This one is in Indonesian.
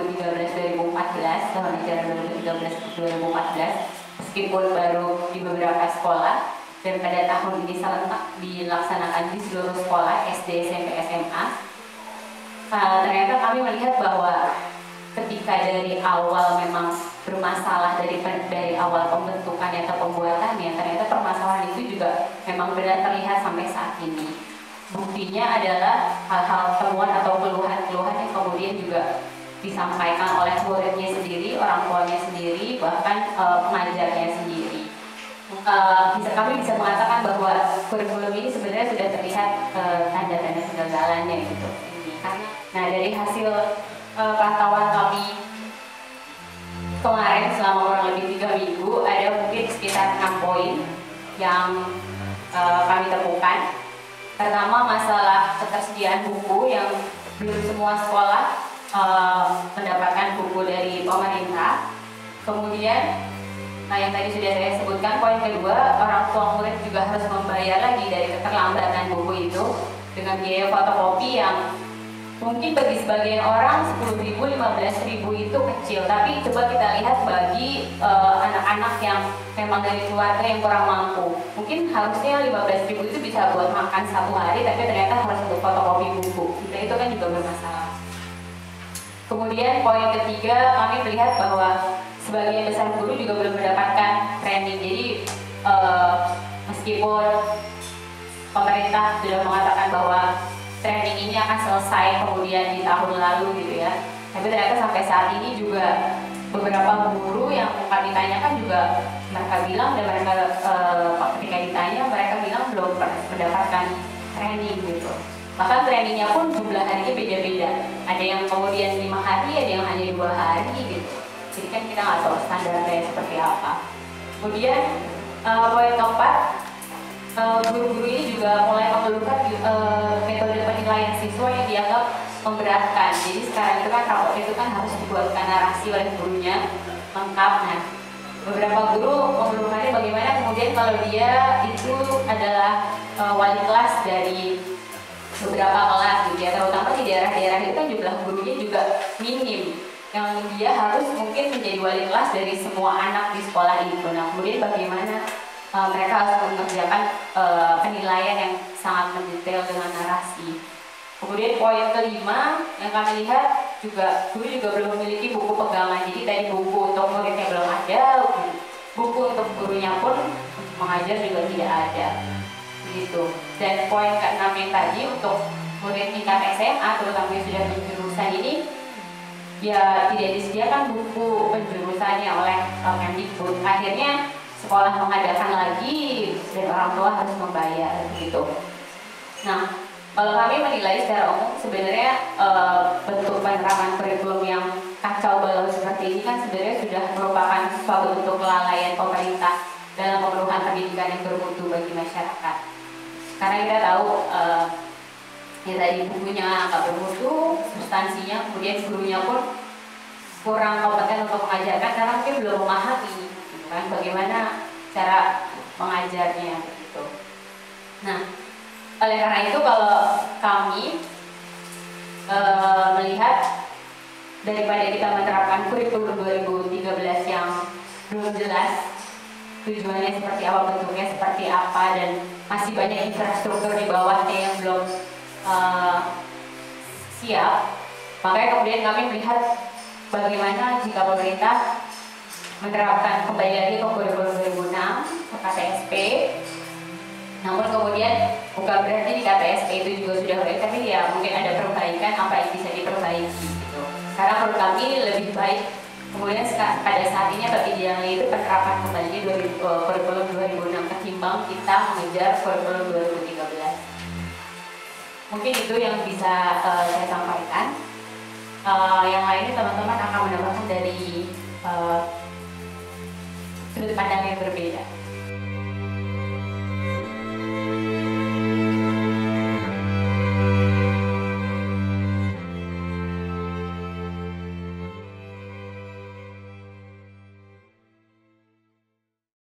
2013-2014, tahun ajaran 2013-2014, meskipun baru di beberapa sekolah, dan pada tahun ini serentak dilaksanakan di seluruh sekolah SD, SMP, SMA. Ternyata kami melihat bahwa ketika dari awal memang bermasalah dari awal pembentukannya atau pembuatannya, ternyata permasalahan itu juga memang benar terlihat sampai saat ini. Buktinya adalah hal-hal temuan atau keluhan-keluhan yang kemudian juga disampaikan oleh muridnya sendiri, orang tuanya sendiri, bahkan pengajarnya sendiri. Kami bisa mengatakan bahwa kurikulum ini sebenarnya sudah terlihat tanda-tanda kegagalannya gitu. Nah, dari hasil pantauan kami kemarin selama kurang lebih 3 minggu, ada mungkin sekitar 6 poin yang kami temukan. Pertama, masalah ketersediaan buku yang belum semua sekolah mendapatkan buku dari pemerintah. Kemudian, nah, yang tadi sudah saya sebutkan, poin kedua, orang tua murid juga harus membayar lagi dari keterlambatan buku itu dengan biaya fotokopi yang mungkin bagi sebagian orang 10.000, 15.000 itu kecil. Tapi coba kita lihat bagi anak-anak yang memang dari keluarga yang kurang mampu. Mungkin harusnya 15.000 itu bisa buat makan satu hari, tapi ternyata harus untuk fotokopi buku. Nah, itu kan juga bermasalah. Kemudian poin ketiga, kami melihat bahwa sebagian besar guru juga belum mendapatkan training. Jadi meskipun pemerintah sudah mengatakan bahwa training ini akan selesai kemudian di tahun lalu gitu ya, tapi ternyata sampai saat ini juga beberapa guru yang kami tanyakan juga mereka bilang, dan mereka ketika ditanya mereka bilang belum mendapatkan training gitu. Bahkan trainingnya pun jumlah harinya beda-beda, ada yang kemudian 5 hari, ada yang hanya 2 hari gitu. Jadi kan kita nggak tahu standarnya seperti apa. Kemudian poin keempat, guru-guru ini juga mulai mengeluhkan metode penilaian siswa yang dianggap memberatkan. Jadi sekarang itu kan rapor itu kan harus dibuatkan narasi oleh gurunya lengkap. Nah, beberapa guru mengeluhkannya bagaimana kemudian kalau dia itu adalah wali kelas dari beberapa kelas gitu ya, terutama di daerah-daerah itu kan jumlah gurunya juga minim, yang dia harus mungkin menjadi wali kelas dari semua anak di sekolah itu. Nah, kemudian bagaimana mereka harus mengerjakan penilaian yang sangat mendetail dengan narasi. Kemudian poin kelima yang kami lihat juga, guru juga belum memiliki buku pegangan. Jadi tadi buku untuk muridnya belum ada, buku untuk gurunya pun mengajar juga tidak ada gitu. Dan poin keenam yang tadi, untuk murid tingkat SMA terutama yang sudah berjurusan ini ya tidak disediakan buku penjurusannya oleh Kemdikbud. Akhirnya sekolah mengadakan lagi dan orang tua harus membayar gitu. Nah, kalau kami menilai secara umum sebenarnya bentuk penerapan kurikulum yang kacau balau seperti ini kan sebenarnya sudah merupakan suatu bentuk kelalaian pemerintah dalam pemenuhan pendidikan yang bermutu bagi masyarakat. Karena kita tahu ya tadi bukunya nggak bermutu, substansinya, kemudian gurunya pun kurang kompeten untuk mengajarkan karena mungkin belum memahami gitu kan, bagaimana cara mengajarnya gitu. Nah, oleh karena itu kalau kami melihat daripada kita menerapkan kurikulum 2013 yang belum jelas tujuannya seperti apa, bentuknya seperti apa, dan masih banyak infrastruktur di bawahnya yang belum siap. Makanya kemudian kami melihat bagaimana jika pemerintah menerapkan kembali lagi ke kurikulum 2006 ke KTSP. Namun kemudian bukan berarti di KTSP itu juga sudah baik, tapi ya mungkin ada perbaikan apa yang bisa diperbaiki gitu. Karena menurut kami lebih baik kemudian pada saat ini atau idealnya itu penerapan kembali kurikulum 2006 ketimbang kita mengejar kurikulum 2013. Mungkin itu yang bisa saya sampaikan. Yang lainnya teman-teman